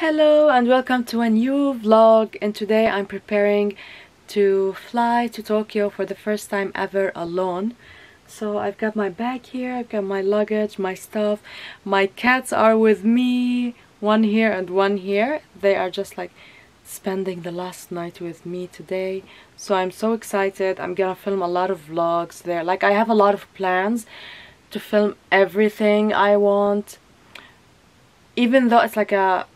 Hello and welcome to a new vlog, and today I'm preparing to fly to Tokyo for the first time ever alone. So I've got my bag here, I've got my luggage, my stuff. My cats are with me, one here and one here. They are just like spending the last night with me today. So I'm so excited. I'm gonna film a lot of vlogs there. Like, I have a lot of plans to film everything I want. Even though it's like a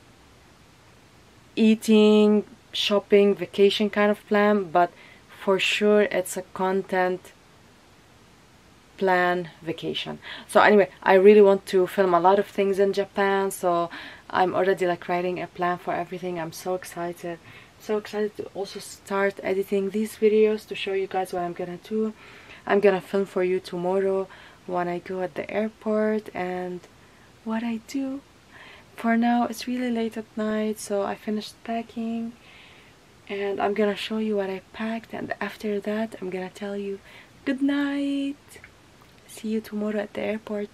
eating, shopping, vacation kind of plan, but for sure it's a content plan vacation. So anyway, I really want to film a lot of things in Japan, so I'm already like writing a plan for everything. I'm so excited. So excited to also start editing these videos to show you guys what I'm gonna do. I'm gonna film for you tomorrow when I go at the airport and what I do. For now, it's really late at night, so I finished packing and I'm gonna show you what I packed, and after that I'm gonna tell you good night. See you tomorrow at the airport.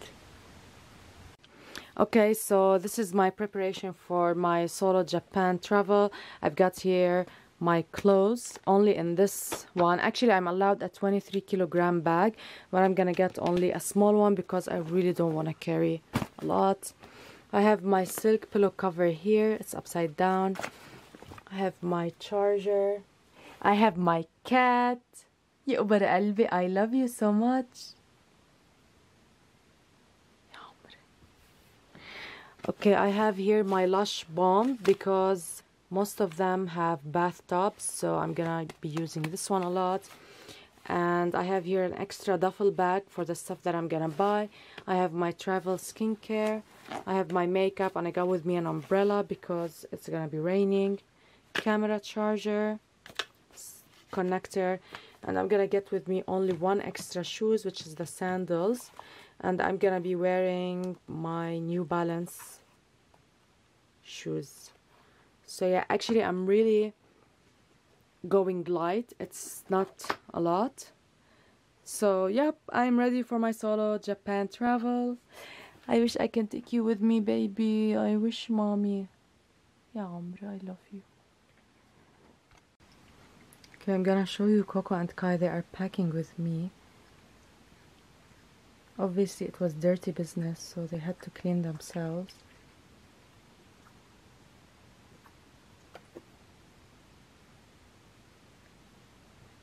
Okay, so this is my preparation for my solo Japan travel. I've got here my clothes only in this one. Actually, I'm allowed a 23-kilogram bag, but I'm gonna get only a small one because I really don't want to carry a lot. I have my silk pillow cover here, it's upside down. I have my charger. I have my cat. يا قبر قلبي, I love you so much. Okay, I have here my Lush balm because most of them have bathtubs, so I'm gonna be using this one a lot. And I have here an extra duffel bag for the stuff that I'm gonna buy. I have my travel skincare. I have my makeup, and I got with me an umbrella because it's gonna be raining. Camera charger, connector, and I'm gonna get with me only one extra shoes, which is the sandals. And I'm gonna be wearing my New Balance shoes. So yeah, actually I'm really going light. It's not a lot. So yep, I'm ready for my solo Japan travel. I wish I can take you with me, baby. I wish, mommy. Ya Umra, I love you. Okay, I'm gonna show you Coco and Kai. They are packing with me. Obviously, it was dirty business, so they had to clean themselves.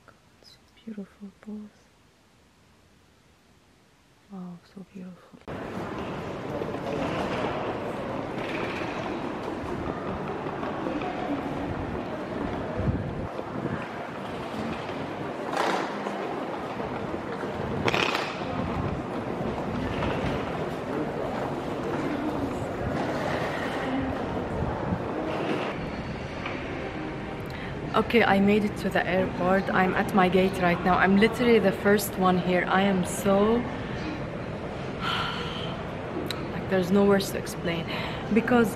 God, so beautiful, both. Wow, so beautiful. Okay, I made it to the airport. I'm at my gate right now. I'm literally the first one here. I am so... like, there's no words to explain. Because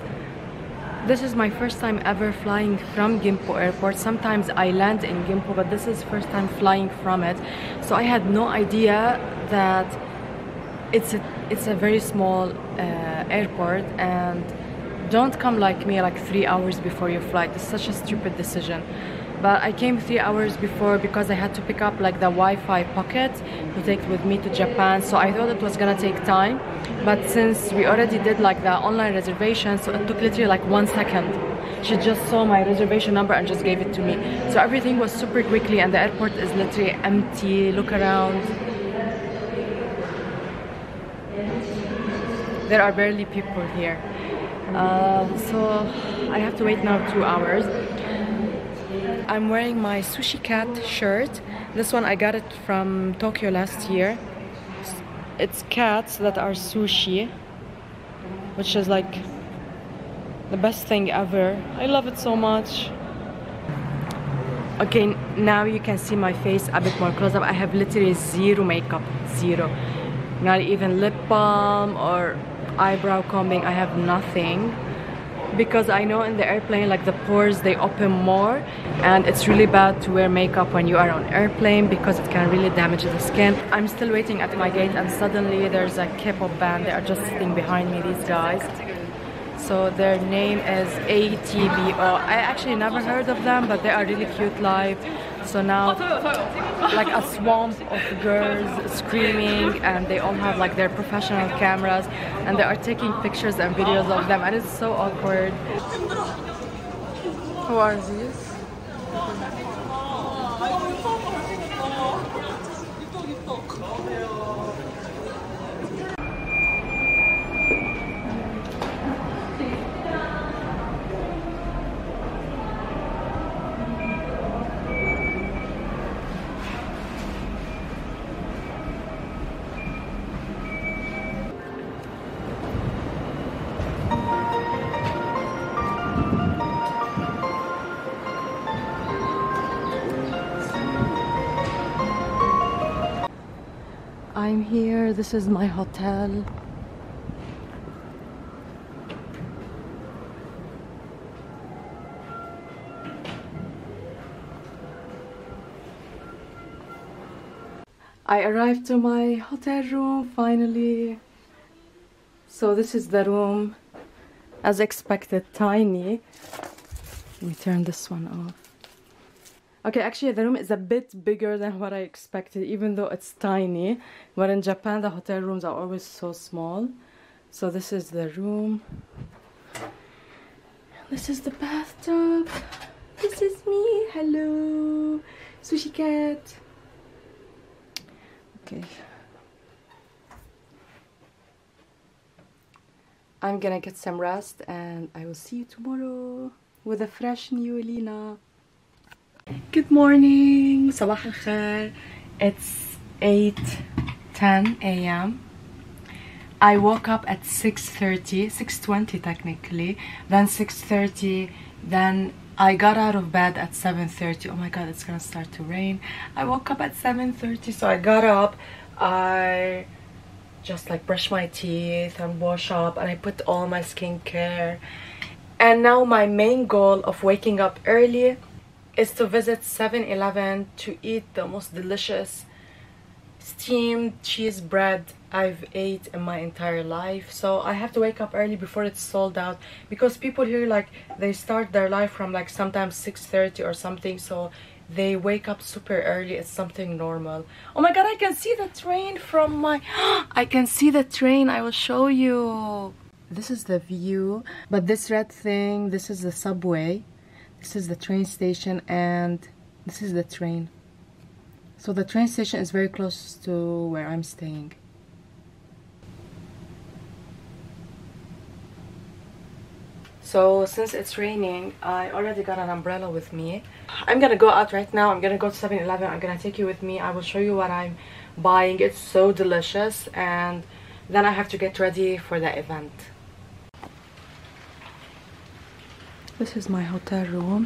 this is my first time ever flying from Gimpo Airport. Sometimes I land in Gimpo, but this is first time flying from it. So I had no idea that it's a very small airport, and don't come like me like 3 hours before your flight. It's such a stupid decision. But I came 3 hours before because I had to pick up like the Wi-Fi pocket to take with me to Japan. So I thought it was gonna take time, but since we already did like the online reservation, so it took literally like 1 second. She just saw my reservation number and just gave it to me. So everything was super quickly, and the airport is literally empty. Look around. There are barely people here. So I have to wait now 2 hours. I'm wearing my Sushi Cat shirt. This one I got it from Tokyo last year. It's cats that are sushi, which is like the best thing ever. I love it so much. Okay, now you can see my face a bit more close up. I have literally zero makeup, zero. Not even lip balm or eyebrow combing. I have nothing because I know in the airplane, like, the pores, they open more, and it's really bad to wear makeup when you are on airplane because it can really damage the skin. I'm still waiting at my gate, and suddenly there's a K-pop band. They are just sitting behind me, these guys. So their name is ATBO. I actually never heard of them, but they are really cute live. So now, like, a swamp of girls screaming, and they all have like their professional cameras, and they are taking pictures and videos of them, and it's so awkward. Who are these? I'm here, this is my hotel. I arrived to my hotel room finally. So this is the room, as expected, tiny. Let me turn this one off. Okay, actually the room is a bit bigger than what I expected, even though it's tiny. But in Japan, the hotel rooms are always so small. So this is the room. This is the bathtub. This is me. Hello, Sushi Cat. Okay. I'm gonna get some rest, and I will see you tomorrow with a fresh new Lina. Good morning. Sabah al khair. It's 8:10 a.m. I woke up at 6:30, 6:20 technically, then 6:30, then I got out of bed at 7:30. Oh my god, it's gonna start to rain. I woke up at 7:30, so I got up, I just like brushed my teeth and wash up, and I put all my skincare. And now my main goal of waking up early is to visit 7-Eleven to eat the most delicious steamed cheese bread I've ate in my entire life. So I have to wake up early before it's sold out, because people here, like, they start their life from like sometimes 6:30 or something, so they wake up super early. It's something normal. Oh my god, I can see the train from my I can see the train. I will show you. This is the view, but this red thing, this is the subway. This is the train station, and this is the train. So the train station is very close to where I'm staying. So since it's raining, I already got an umbrella with me. I'm gonna go out right now. I'm gonna go to 7-Eleven. I'm gonna take you with me. I will show you what I'm buying. It's so delicious. And then I have to get ready for the event. This is my hotel room,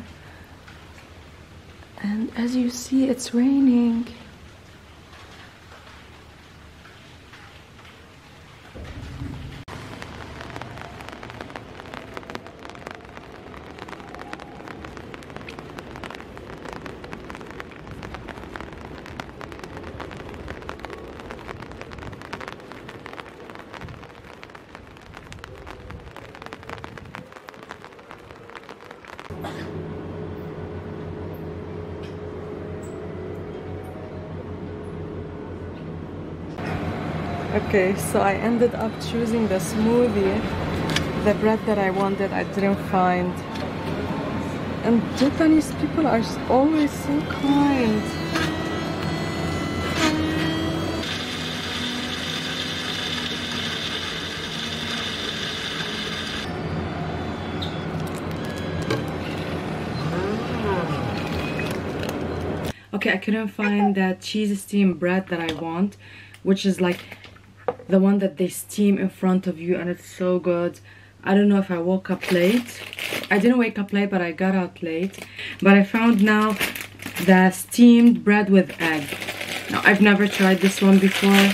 and as you see, it's raining. Okay, so I ended up choosing the smoothie. The bread that I wanted, I didn't find. And Japanese people are always so kind. Okay, I couldn't find the cheese steamed bread that I want, which is like the one that they steam in front of you, and it's so good. I don't know if I woke up late. I didn't wake up late, but I got out late. But I found now the steamed bread with egg. Now, I've never tried this one before.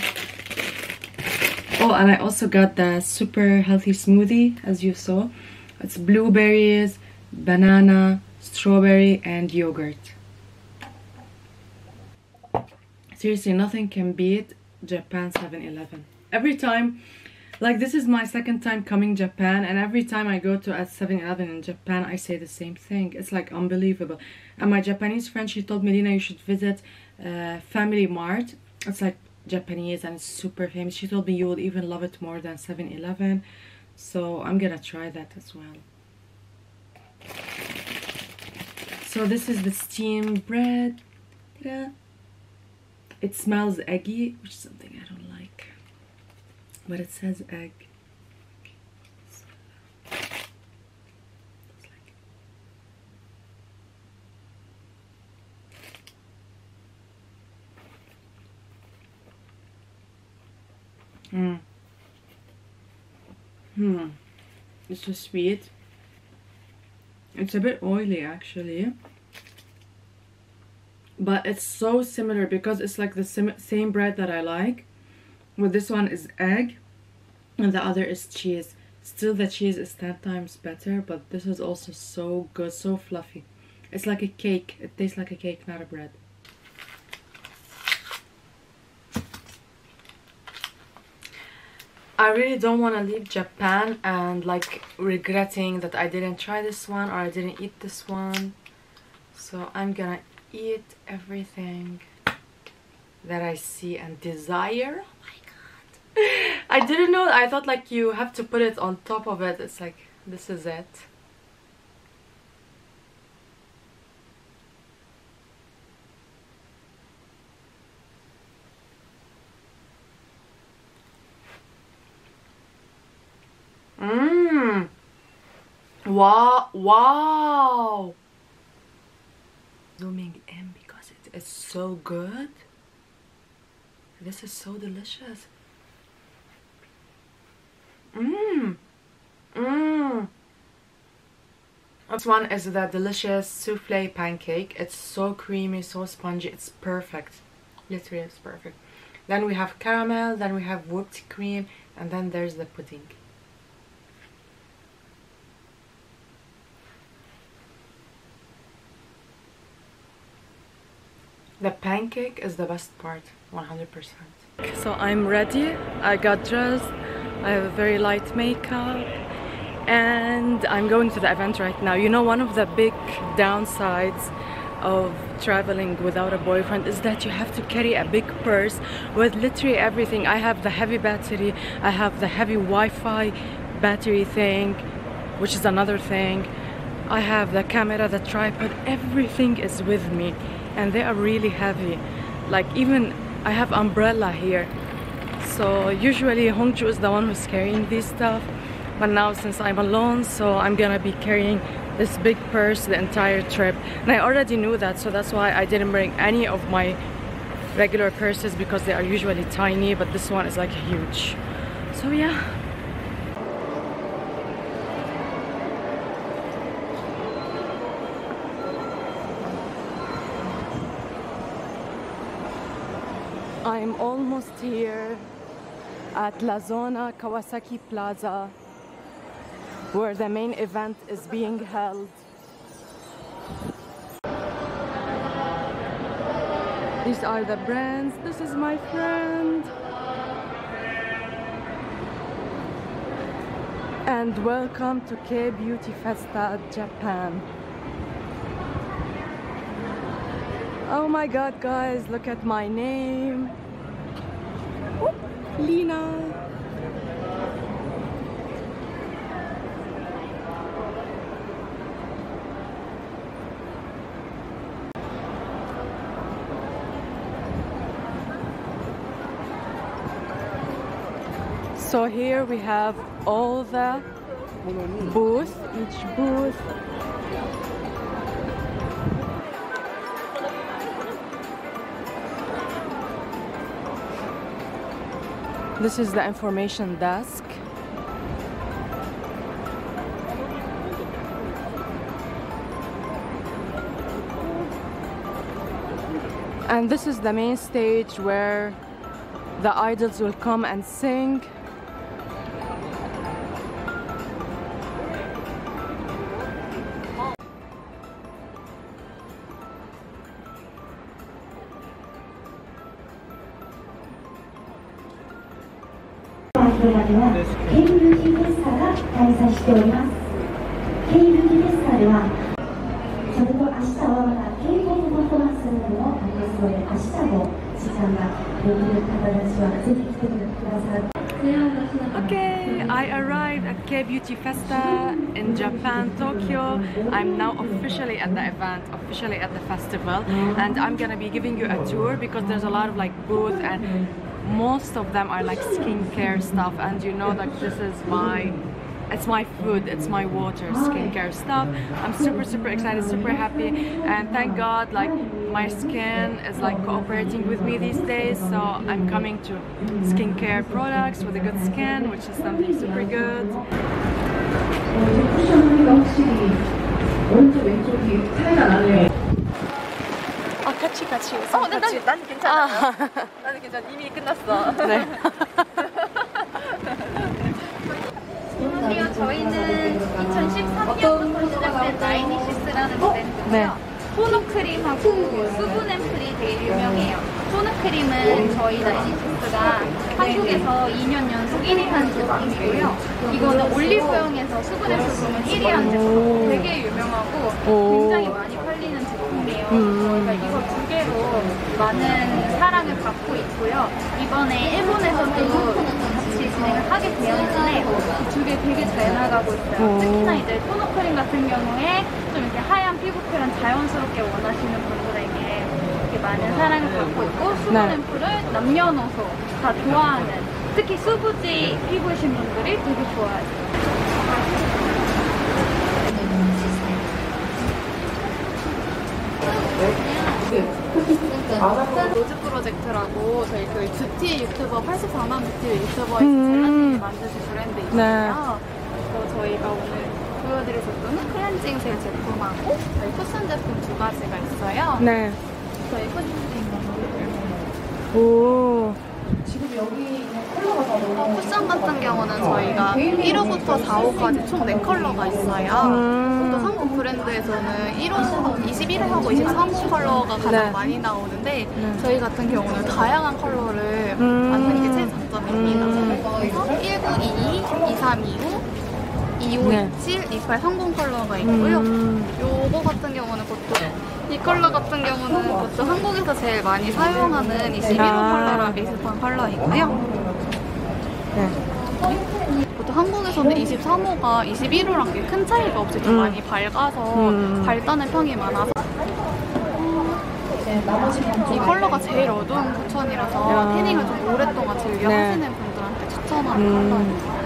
Oh, and I also got the super healthy smoothie, as you saw. It's blueberries, banana, strawberry and yogurt. Seriously, nothing can beat Japan 7-Eleven. Every time, like this is my second time coming to Japan, and every time I go to a 7-Eleven in Japan, I say the same thing. It's like unbelievable. And my Japanese friend, she told me, Lina, you should visit Family Mart. It's like Japanese and it's super famous. She told me you will even love it more than 7-Eleven. So I'm gonna try that as well. So this is the steamed bread. It smells eggy, which is something I don't like, but it says egg. It's like... It's so sweet. It's a bit oily actually. But it's so similar because it's like the same bread that I like. Well, this one is egg and the other is cheese. Still the cheese is 10 times better, but this is also so good, so fluffy. It's like a cake. It tastes like a cake, not a bread. I really don't want to leave Japan and like regretting that I didn't try this one or I didn't eat this one. So I'm gonna eat everything that I see and desire. Oh my god, I didn't know. I thought like you have to put it on top of it. It's like this is it. Wow, wow. Zooming in because it is so good. This is so delicious. This one is the delicious souffle pancake. It's so creamy, so spongy. It's perfect. Literally, it's perfect. Then we have caramel, then we have whipped cream, and then there's the pudding. The pancake is the best part, 100%. So I'm ready, I got dressed, I have a very light makeup, and I'm going to the event right now. You know, one of the big downsides of traveling without a boyfriend is that you have to carry a big purse with literally everything. I have the heavy battery, I have the heavy Wi-Fi battery thing, which is another thing. I have the camera, the tripod, everything is with me. And they are really heavy. Like even I have umbrella here. So usually Hongju is the one who's carrying this stuff, but now since I'm alone, so I'm gonna be carrying this big purse the entire trip. And I already knew that, so that's why I didn't bring any of my regular purses because they are usually tiny, but this one is like huge. So yeah. I'm almost here at La Zona Kawasaki Plaza, where the main event is being held. These are the brands. This is my friend. And welcome to K Beauty Festa Japan. Oh my god, guys, look at my name. Oop, Lina. So here we have all the booths, each booth. This is the information desk. And this is the main stage where the idols will come and sing. こちらでは K Beauty Festa が開催しております。K Beauty Festa ではそれと明日はまた K Pop のパフォーマンスなどもありますので、明日も時間ができる方たちはぜひ来てください。Okay, I arrived at K Beauty Festa in Japan, Tokyo. I'm now officially at the event, officially at the festival, and I'm gonna be giving you a tour because there's a lot of like booths, and most of them are like skincare stuff. And you know that this is it's my food, it's my water, skincare stuff. I'm super excited, super happy, and thank God like my skin is like cooperating with me these days, so I'm coming to skincare products with a good skin, which is something super good. Oh, 난 괜찮아요. 나는 괜찮아. 이미 끝났어. 네. 저희는 2013년부터 시작된 나이니시스라는 브랜드고요. 토너크림하고 수분앰플이 되게 유명해요. 토너크림은 저희 나이니시스가 한국에서 2년 연속 1위한 제품이고요. 이거는 올리브영에서 수분앰플 보면 1위한 제품, 되게 유명하고 굉장히 많이 팔리는 제품이에요. 그러니까 이거 두 개로 많은 사랑을 받고 있고요. 이번에 일본에서도 진행을 하게 되었는데 두 개 되게 잘 나가고 있어요. 특히나 이제 토너크림 같은 경우에 좀 이렇게 하얀 피부 표현 자연스럽게 원하시는 분들에게 이렇게 많은 사랑을 받고 있고, 수분 앰플을 남녀노소 다 좋아하는, 특히 수부지 피부이신 분들이 되게 좋아해요. 로즈 프로젝트라고 저희 그 뷰티 유튜버 84만 뷰티 유튜버에서 젤라틴이 만드신 브랜드 있거든요. 그래서 저희가 오늘 보여드릴 제품은 클렌징 젤 제품하고 저희 쿠션 제품 두 가지가 있어요. 네. 저희 쿠션 제품. 오. 지금 여기 컬러가 다 너무. 쿠션 같은 경우는 저희가 1호부터 4호까지 총 4컬러가 있어요. 한국 브랜드에서는 1호, 21호하고 23호 컬러가 가장 많이 나오는데 저희 같은 경우는 다양한 컬러를 만드는 게 제일 장점입니다. 그래서 1922, 2325, 2527, 2830 컬러가 있고요. 요거 같은 경우는 이 컬러 같은 경우는 보통 한국에서 제일 많이 사용하는 21호 컬러랑 비슷한 컬러이고요. 보통 한국에서는 23호가 21호랑 큰 차이가 없이 더 많이 밝아서 밝다는 평이 많아서 이 컬러가 제일 어두운 쿠션이라서 태닝을 좀 오랫동안 즐겨 하시는 분들한테 추천하는 컬러입니다.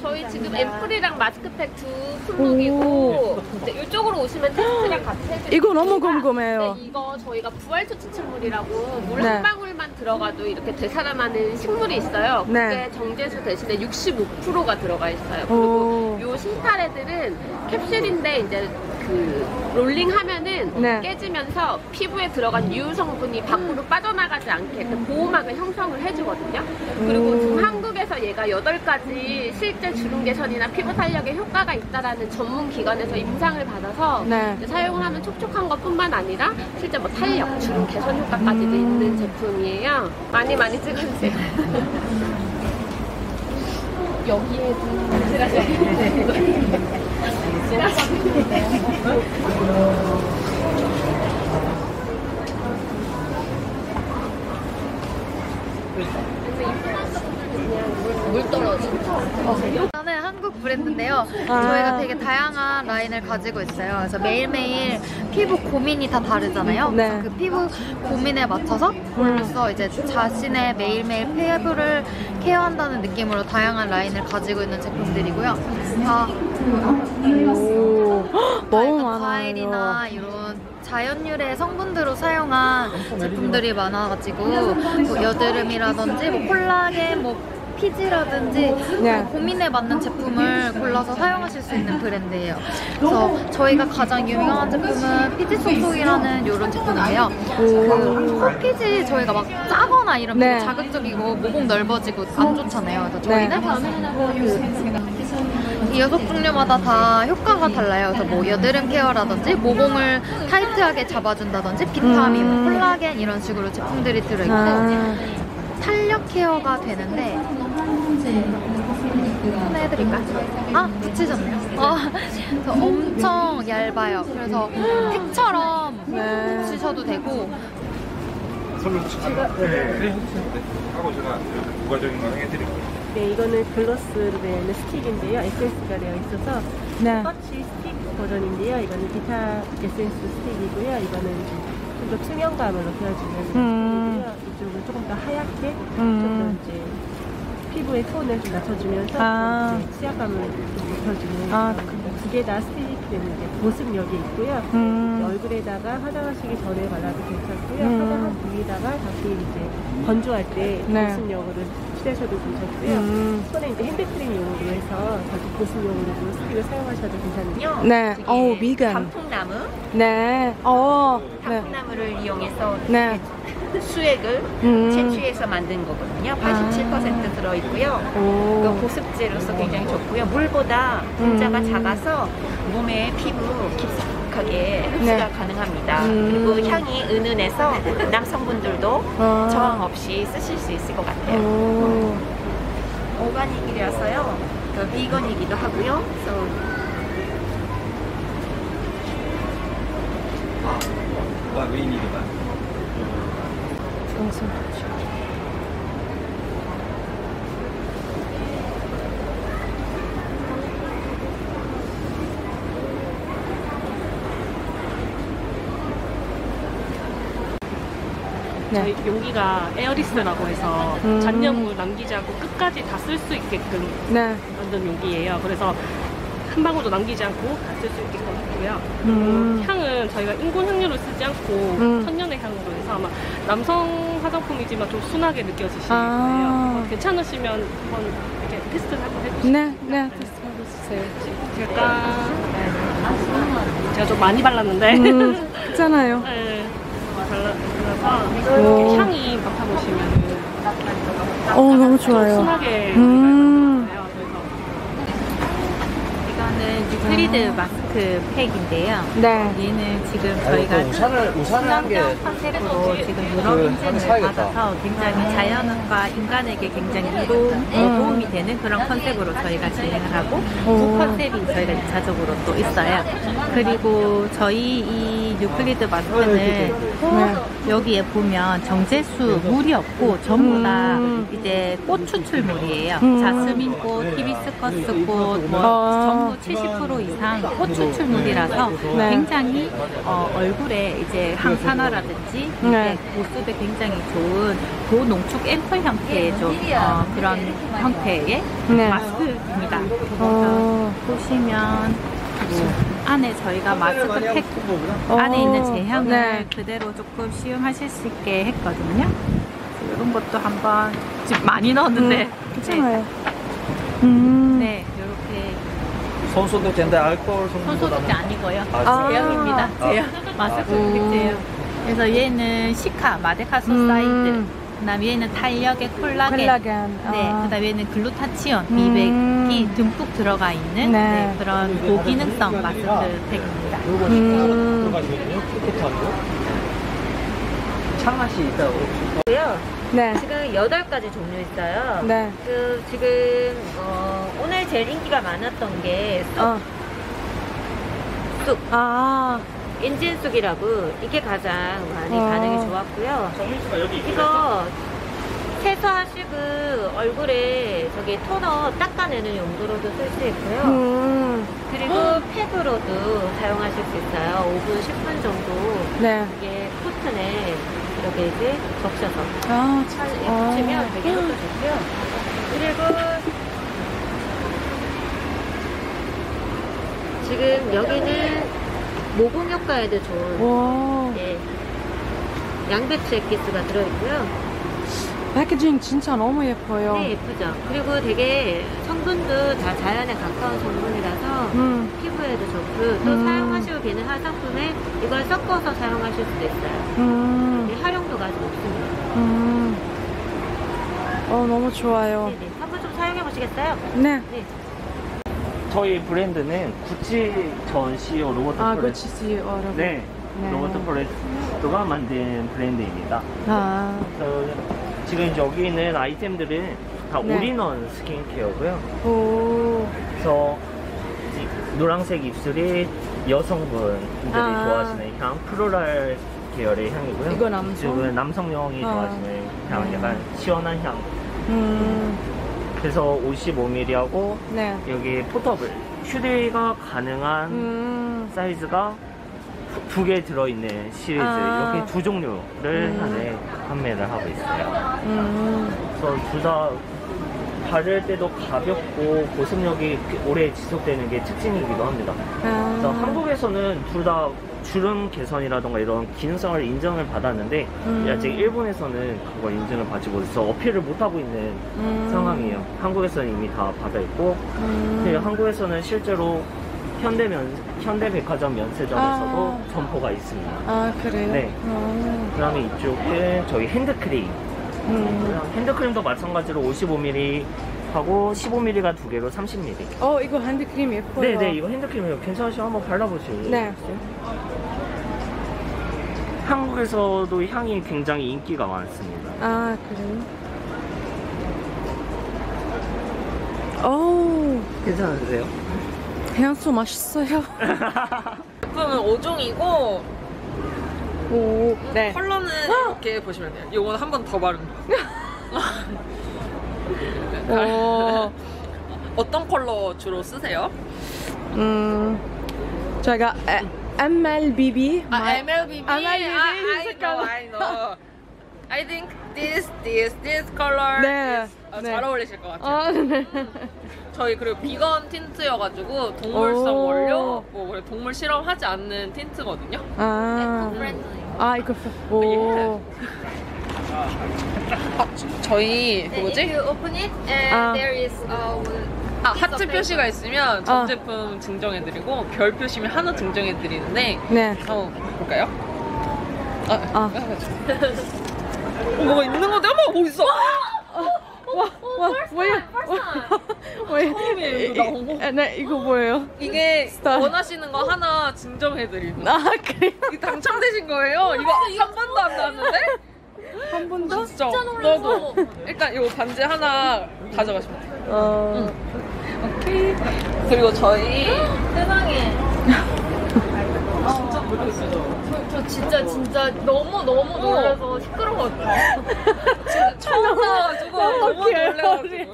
저희 지금 앰플이랑 마스크팩 두 품목이고 이쪽으로 오시면 테스트랑 같이 해주세요. 이거 너무 궁금해요. 이거 저희가 부활초 추출물이라고 물 한 방울만 들어가도 이렇게 되살아나는 식물이 있어요. 그게 정제수 대신에 65%가 들어가 있어요. 그리고 요 신타레들은 캡슐인데 이제 그 롤링하면은 깨지면서 피부에 들어간 유효 성분이 밖으로 빠져나가지 않게 보호막을 형성을 해주거든요. 그리고 지금 한국에서 얘가 8가지 실제 주름 개선이나 피부 탄력에 효과가 있다라는 전문 기관에서 임상을 받아서 사용을 하면 촉촉한 것뿐만 아니라 실제 뭐 탄력, 주름 개선 효과까지도 있는 제품이에요. 많이 찍어주세요. 여기에도 물 떨어져. 저는 한국 브랜드인데요. 저희가 되게 다양한 라인을 가지고 있어요. 그래서 매일매일 피부 고민이 다 다르잖아요. 그래서 그 피부 고민에 맞춰서 그래서 이제 자신의 매일매일 피부를 케어한다는 느낌으로 다양한 라인을 가지고 있는 제품들이고요. 다 너무 많아요. 과일이나 이런 자연유래 성분들로 사용한 제품들이 많아가지고 뭐 여드름이라든지 뭐 콜라겐, 뭐 피지라든지 고민에 맞는 제품을 골라서 사용하실 수 있는 브랜드예요. 그래서 저희가 가장 유명한 제품은 피지 톡톡이라는 이런 제품이에요. 그 피지 저희가 막 짜거나 이러면 자극적이고 모공 넓어지고 안 좋잖아요. 그래서 저희는 이 6종류마다 다 효과가 달라요. 그래서 뭐 여드름 케어라든지 모공을 타이트하게 잡아준다든지 비타민, 콜라겐 이런 식으로 제품들이 들어있고 탄력 케어가 되는데 하나 해드릴까요? 아, 붙이셨네요. 그래서 엄청 얇아요. 그래서 팩처럼 붙이셔도 되고. 선물 추가요? 네. 하고 제가 부가적인 거 해드릴게요. 네, 이거는 글로스의 스틱인데요. 에센스가 되어 있어서 터치 스틱 버전인데요. 이거는 기타 에센스 스틱이고요. 이거는 좀 더 투명감으로 표현해주는 이쪽은 조금 더 하얗게 좀 더 이제 피부의 톤을 좀 낮춰주면서 시약감을 높여주는 두 개 다 스틱이 되는데 보습력이 있고요. 얼굴에다가 화장하시기 전에 발라도 괜찮고요. 화장한 뒤에다가 다시 이제 건조할 때 보습력으로 칠하셔도 괜찮고요. 손에 이제 핸드크림용으로 해서 다시 보습용으로 스틱을 사용하셔도 괜찮은데요. 네. 어우 미간. 단풍나무. 네. 단풍나무를 이용해서 수액을 채취해서 만든 거거든요. 87% 들어있고요. 그 보습제로서 굉장히 좋고요. 물보다 분자가 작아서 몸에 피부 깊숙하게 흡수가 가능합니다. 그리고 향이 은은해서 남성분들도 저항 없이 쓰실 수 있을 것 같아요. 오가닉이라서요. 그 비건이기도 하고요. 와, 위인이다. 저희 용기가 에어리스라고 해서 잔여물 남기지 않고 끝까지 다 쓸 수 있게끔 만든 용기예요. 그래서 한 방울도 남기지 않고 다 쓸 수 있게끔 했고요. 향은 저희가 인공 향료를 쓰지 않고 천연의 향으로 해서 아마 남성 화장품이지만 좀 순하게 느껴지실 거예요. 괜찮으시면 한번 이렇게 테스트를 한번 해주세요. 네, 테스트 한번 해주세요. 제가 좀 많이 발랐는데 괜찮아요. 네, 발라서 향이 맡아보시면 너무 좋아요. 순하게 프리드 마스크 팩인데요. 얘는 지금 저희가 친환경 컨셉으로 지금 여러 인증을 받아서 굉장히 자연과 인간에게 굉장히 도움이 되는 그런 컨셉으로 저희가 진행을 하고 그 컨셉이 저희가 2차적으로 또 있어요. 그리고 저희 이 뉴클리드 마스크는 여기에 보면 정제수 물이 없고 전부 다 이제 꽃 추출물이에요. 자스민꽃, 히비스커스꽃 전부 70% 이상 꽃 추출물이라서 굉장히 얼굴에 이제 항산화라든지 보습에 굉장히 좋은 고농축 앰플 형태의 좀 그런 형태의 마스크입니다. 보시면 안에 저희가 마스크 팩 안에 있는 제형을 그대로 조금 시음하실 수 있게 했거든요. 이런 것도 한번 지금 많이 넣었는데 괜찮아요. 네, 이렇게 손소독 된다. 알코올 손소독제 아니고요. 제형입니다. 제형 마스크 제형. 그래서 얘는 시카 마데카소사이드. 그다음 얘는 탄력의 콜라겐. 네, 그다음 얘는 글루타치온 미백이 듬뿍 들어가 있는 그런 고기능성 마스크팩입니다. 향맛이 있다고요. 지금 8가지 종류 있어요. 그 지금 오늘 제일 인기가 많았던 게 쑥. 인진쑥이라고 이게 가장 많이 반응이 좋았고요. 이거 세수하시고 얼굴에 저기 토너 닦아내는 용도로도 쓸 수 있고요. 그리고 팩으로도 사용하실 수 있어요. 5분, 10분 정도 이게 코튼에 이렇게 이제 적셔서 붙이면 되게 효과도 좋고요. 그리고 지금 여기는 모공 효과에도 좋은 양배추 액기스가 들어있고요. 패키징 진짜 너무 예뻐요. 네, 예쁘죠. 그리고 되게 성분도 다 자연에 가까운 성분이라서 피부에도 좋고 또 사용하시고 계는 화장품에 이걸 섞어서 사용하실 수도 있어요. 활용도가 아주 높습니다. 너무 좋아요. 네네. 한번 좀 사용해 보시겠어요? 네. 저희 브랜드는 구찌 전 CEO 로버트 프레스토가 로버트 프레스토가 만든 브랜드입니다. 지금 여기 있는 아이템들은 다 네. 올인원 스킨케어고요. 오. 그래서 노란색 입술이 여성분들이 아. 좋아하시는 향, 플로럴 계열의 향이고요. 이거 남성? 이쪽은 남성용이 아. 좋아하시는 향, 네. 약간 시원한 향. 그래서 55mm하고 네. 여기 포터블, 휴대가 가능한 사이즈가 두 개 들어있는 시리즈 아. 이렇게 두 종류를 안에 판매를 하고 있어요. 그래서 둘 다 바를 때도 가볍고 보습력이 오래 지속되는 게 특징이기도 합니다. 아. 그래서 한국에서는 둘 다 주름 개선이라던가 이런 기능성을 인정을 받았는데 아직 일본에서는 그걸 인증을 받지 못해서 어필을 못하고 있는 상황이에요. 한국에서는 이미 다 받아있고 근데 한국에서는 실제로 현대백화점 면세점에서도 아. 점포가 있습니다. 아 그래요? 네. 그 다음에 이쪽에 저희 핸드크림 핸드크림도 마찬가지로 55mm 하고 15mm가 두 개로 30mm. 어 이거 핸드크림 예뻐요. 네네 이거 핸드크림이에요. 괜찮으시면 한번 발라보실래요? 네. 한국에서도 향이 굉장히 인기가 많습니다. 아 그래요? 오 괜찮으세요? 향수 맛있어요. 제품은 5종이고 오, 네. 컬러는 이렇게 보시면 돼요. 이건 한 번 더 바르면 돼요. 어떤 컬러 주로 쓰세요? 저희가 MLBB. 아, MLBB. I know. I think this color 네. is 네. 잘 어울리실 것 같아요. 아, 네. 저희 그리고 비건 틴트여가지고 동물성 오. 원료, 뭐 동물 실험하지 않는 틴트거든요. 아, 네, 아 이거 오. 아, 저희 네, 뭐지? Open it and 아. there is 아, 하트 표시가 있으면 전 제품 아. 증정해드리고 별 표시면 하나 증정해드리는데 네. 한번 볼까요? 아. 뭐가 있는 건데? 어머! 어딨어? 와, 뭐야? 처음이에요. 네, 이거 뭐예요? 이게 스타일. 원하시는 거 하나 증정해드리고. 아, 그래요? 이게 당첨되신 거예요? 이거 한 번도 안 나왔는데? 한 번도? 진짜 놀라서. 일단 이거 반지 하나 가져가시면 돼요. 오케이. 그리고 저희 세상에 진짜 모르겠어요. 저 진짜 너무 놀라서 시끄러웠어요. 진짜 처음 나와가지고 너무 놀라가지고.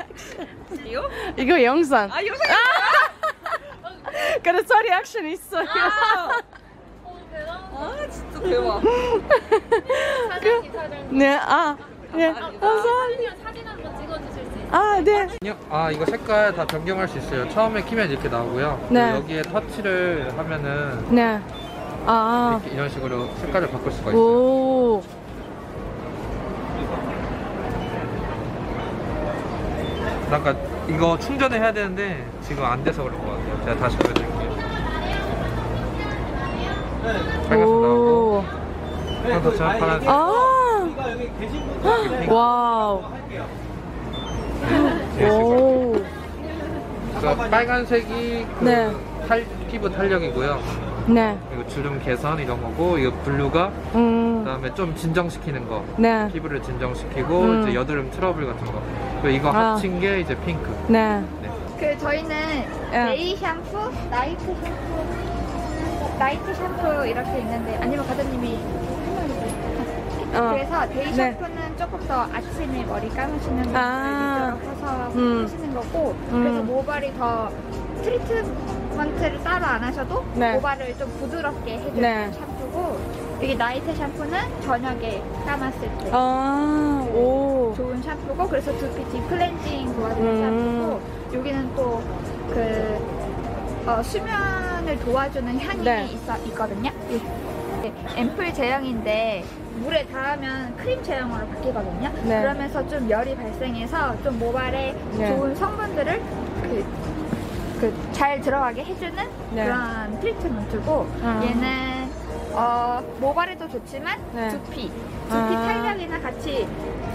이거 영상. 아 영상이야? 그래서 리액션 있어요. 오 대박. 아 진짜 대박. 사장님. 네 아. 네. 사진 한번 찍어주실 수 있어요? 아 네. 아 이거 색깔 다 변경할 수 있어요. 처음에 키면 이렇게 나오고요. 네. 여기에 터치를 하면은. 네. 아. 이렇게 이런 식으로 색깔을 바꿀 수가 있어요. 오. 아까 이거 충전을 해야 되는데 지금 안 돼서 그런 것 같아요. 제가 다시 보여드릴게요. 빨간색 나오고. 하나 더 잘 파란색. 와우. 오. 그러니까 빨간색이 그 네. 피부 탄력이고요. 네. 그리고 주름 개선 이런 거고, 이거 블루가 그다음에 좀 진정시키는 거. 네. 피부를 진정시키고 이제 여드름 트러블 같은 거. 그리고 이거 아. 합친 게 이제 핑크. 네. 네. 그 저희는 데이 샴푸, 나이트 샴푸 이렇게 있는데 아니면 과장님이. 그래서 데이 샴푸는 네. 조금 더 아침에 머리 감으시는 분들을 해서 쓰시는 거고 그래서 모발이 더 트리트먼트를 따로 안 하셔도 네. 모발을 좀 부드럽게 해주는 네. 샴푸고 여기 나이트 샴푸는 저녁에 감았을 때 아, 오. 좋은 샴푸고 그래서 두피 딥 클렌징 도와주는 샴푸고 여기는 또 그 수면을 도와주는 향이 네. 있거든요. 앰플 제형인데 물에 닿으면 크림 제형으로 바뀌거든요. 네. 그러면서 좀 열이 발생해서 좀 모발에 네. 좋은 성분들을 잘 들어가게 해주는 네. 그런 트리트먼트고 얘는 모발에도 좋지만 네. 두피 탄력이나 같이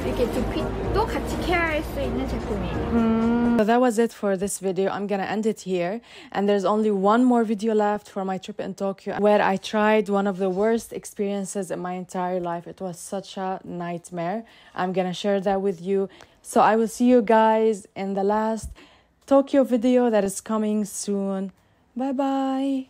이렇게 두피도 같이 케어할 수 있는 제품이에요. So that was it for this video. I'm gonna end it here. And there's only one more video left for my trip in Tokyo where I tried one of the worst experiences in my entire life. It was such a nightmare. I'm gonna share that with you. So I will see you guys in the last Tokyo video that is coming soon. Bye bye.